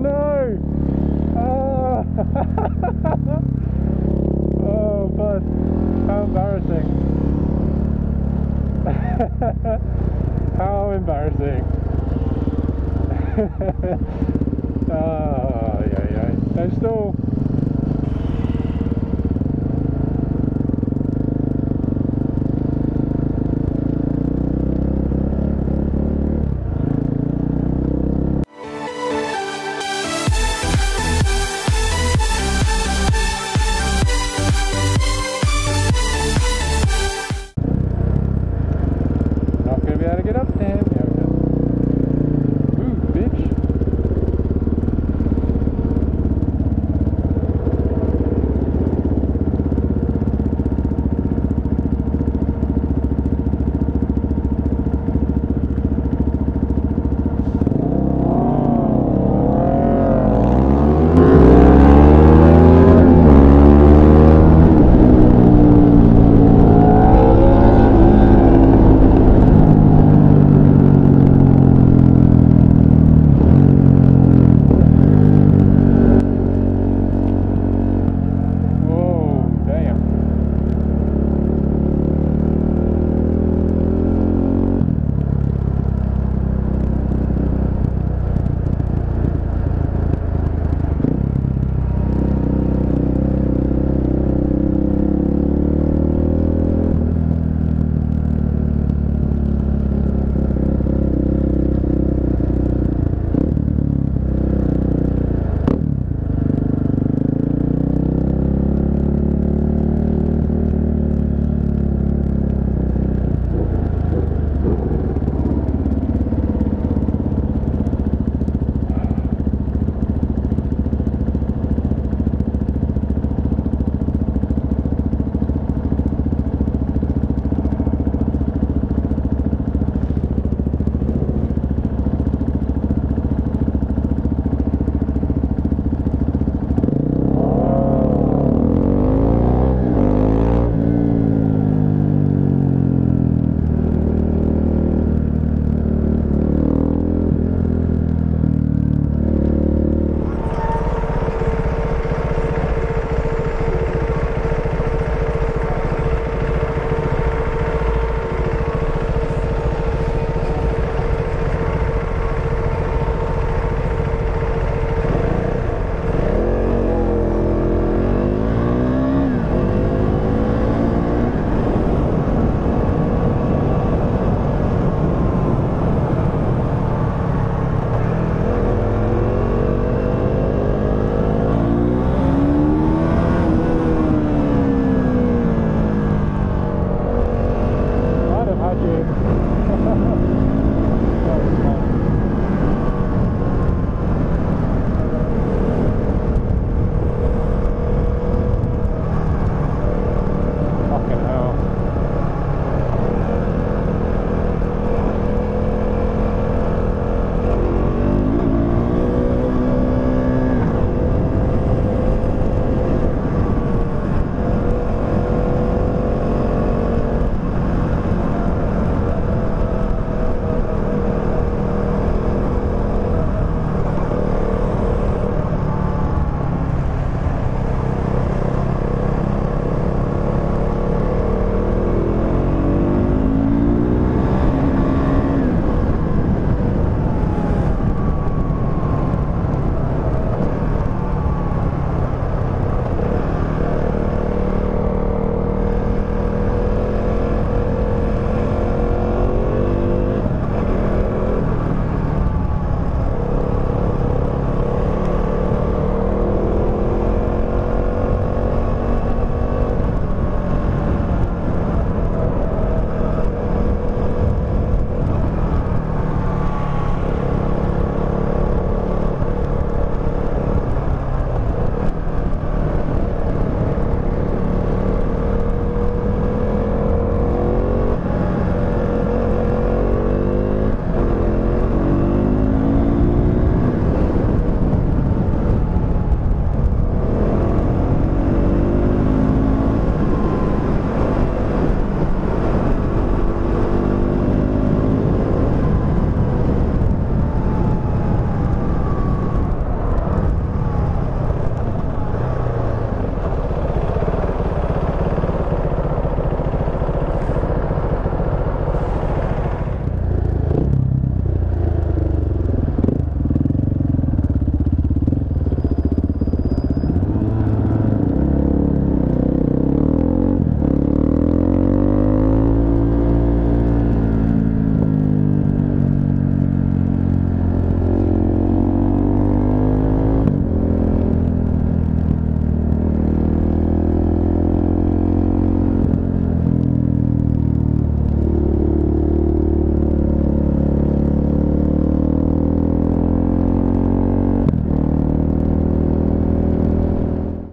no! Oh, but how embarrassing. How embarrassing. Oh, yeah, yeah. They're still...